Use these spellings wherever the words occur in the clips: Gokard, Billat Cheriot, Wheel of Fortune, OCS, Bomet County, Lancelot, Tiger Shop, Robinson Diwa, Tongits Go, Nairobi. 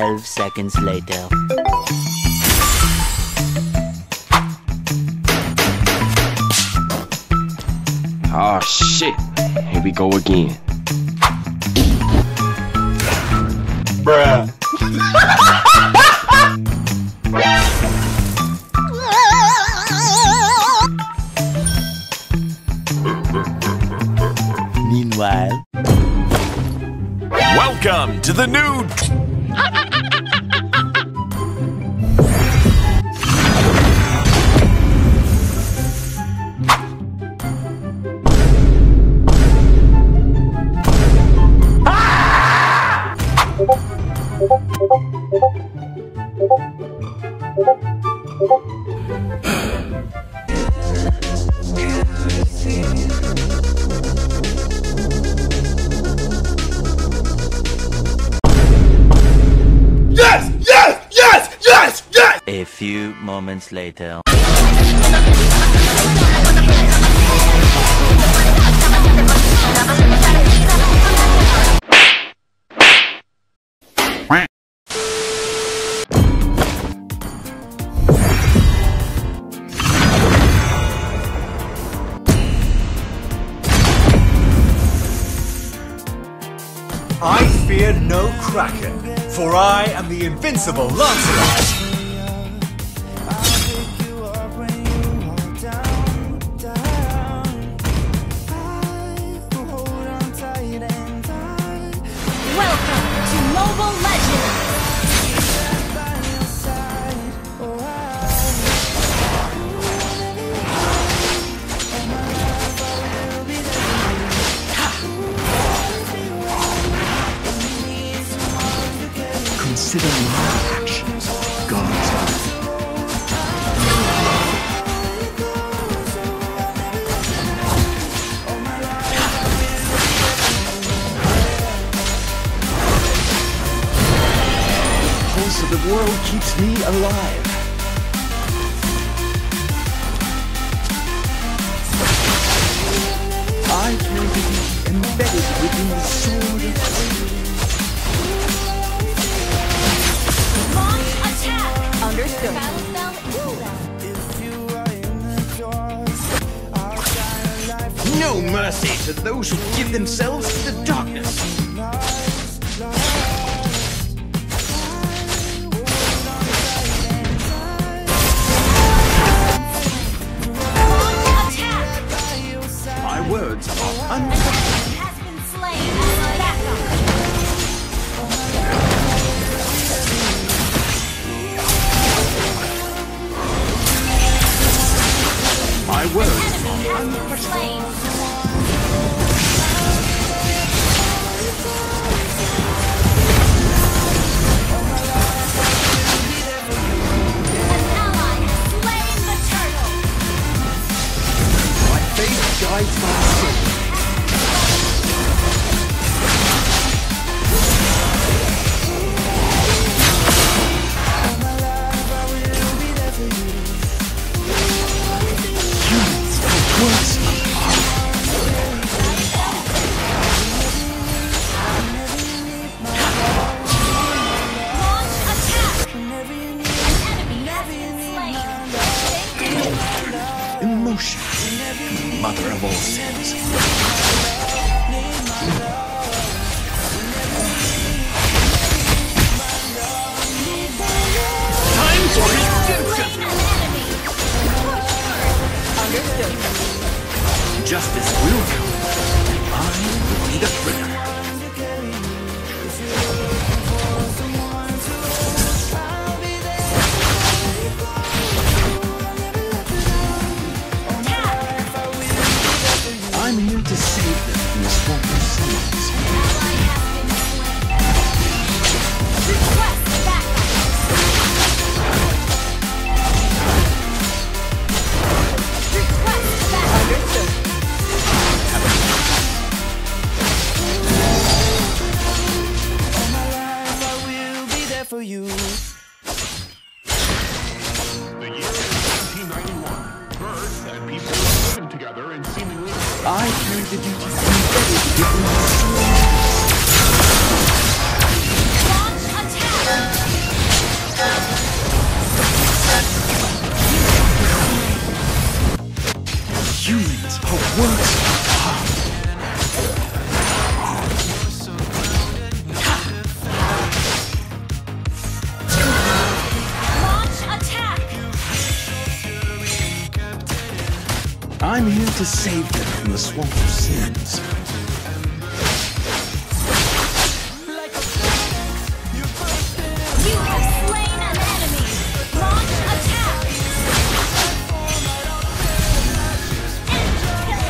12 seconds later. Oh shit, here we go again. Bruh. Meanwhile, welcome to the new A few moments later. I fear no Kraken, for I am the invincible Lancelot. Consider my actions, God's life. The pulse of the world keeps me alive. I feel to be embedded within the sword of freedom. Understood. No mercy to those who give themselves to the darkness. My words are unquestioned. My words are unquestioned. My faith guides my soul. Mother of all sins. Time for redemption. Understood. Justice will come. I will be the winner. I'm here to save them from the swamp of sins. All my life I will be there for you. The year is 1891. Birds and people are living together and seemingly. I feel the duty embedded within my soul. Launch attack! I'm here to save them from the swamp of sins. You have slain an enemy! Launch attack! End killing!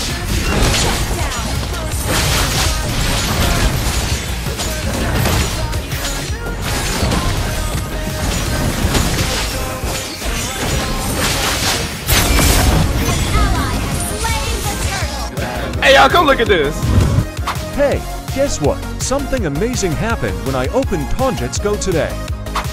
Shut down! An ally has slain the turtle! Hey y'all, come look at this! Hey, guess what? Something amazing happened when I opened Tongits Go today.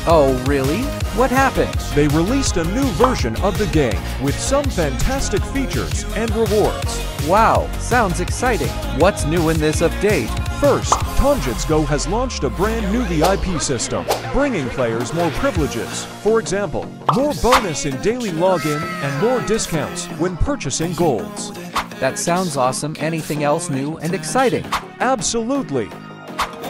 Oh, really? What happened? They released a new version of the game with some fantastic features and rewards. Wow, sounds exciting. What's new in this update? First, Tongits Go has launched a brand new VIP system, bringing players more privileges. For example, more bonus in daily login and more discounts when purchasing golds. That sounds awesome. Anything else new and exciting? Absolutely.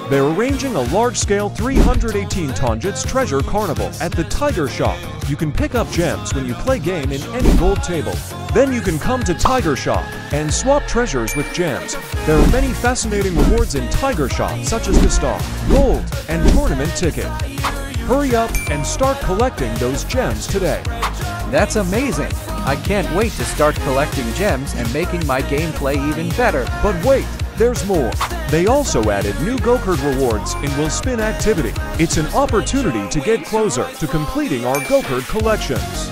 They're arranging a large-scale 318 Tongits Treasure Carnival at the Tiger Shop. You can pick up gems when you play game in any gold table. Then you can come to Tiger Shop and swap treasures with gems. There are many fascinating rewards in Tiger Shop, such as the star, gold, and tournament ticket. Hurry up and start collecting those gems today. That's amazing. I can't wait to start collecting gems and making my gameplay even better. But wait, there's more. They also added new Gokard rewards in Wheel Spin activity. It's an opportunity to get closer to completing our Gokard collections.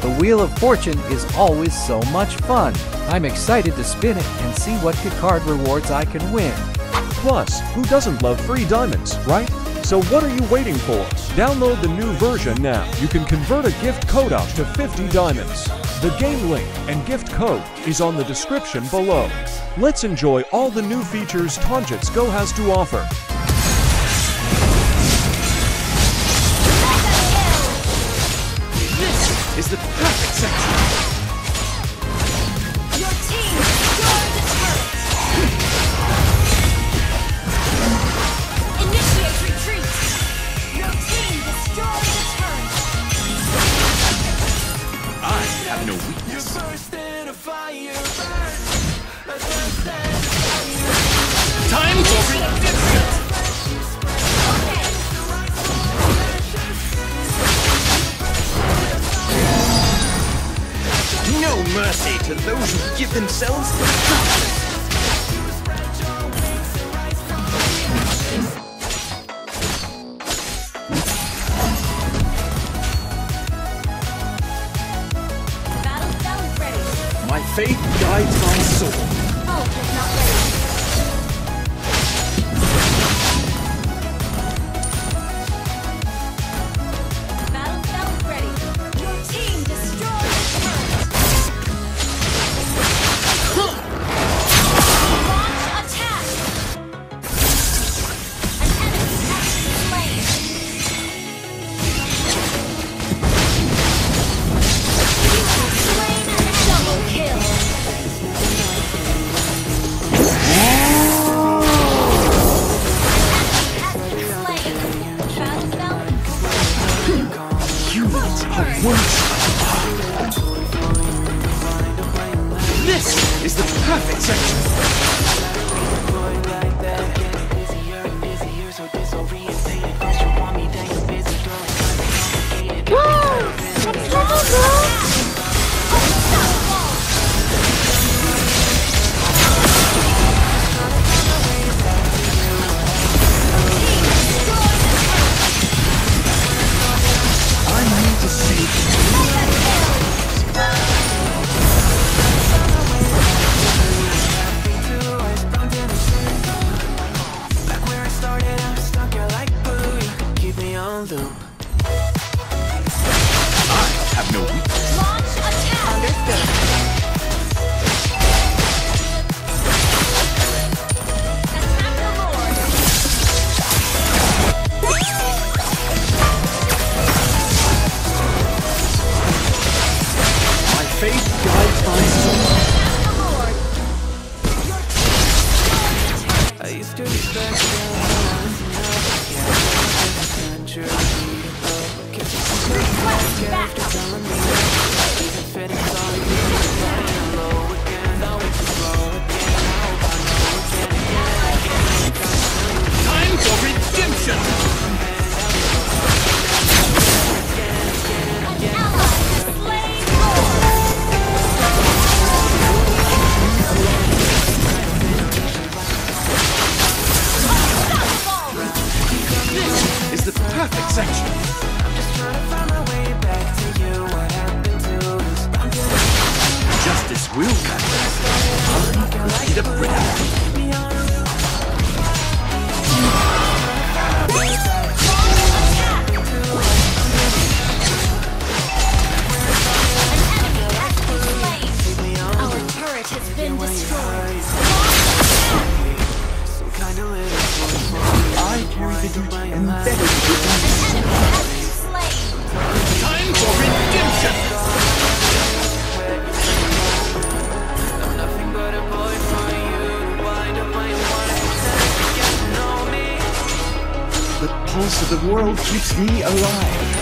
The Wheel of Fortune is always so much fun. I'm excited to spin it and see what Gokard rewards I can win. Plus, who doesn't love free diamonds, right? So what are you waiting for? Download the new version now. You can convert a gift code up to 50 diamonds. The game link and gift code is on the description below. Let's enjoy all the new features Tongits Go has to offer. This is the perfect section. Mercy to those who give themselves the battle. My faith guides my soul. All is not ready. Battle ready. Your team destroys the turret. This is the perfect section. Request back! the world keeps me alive.